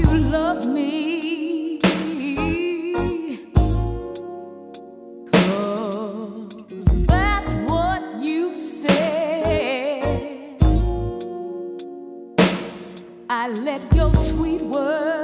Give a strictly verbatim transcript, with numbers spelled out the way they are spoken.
you loved me, 'cause that's what you said. I let your sweet words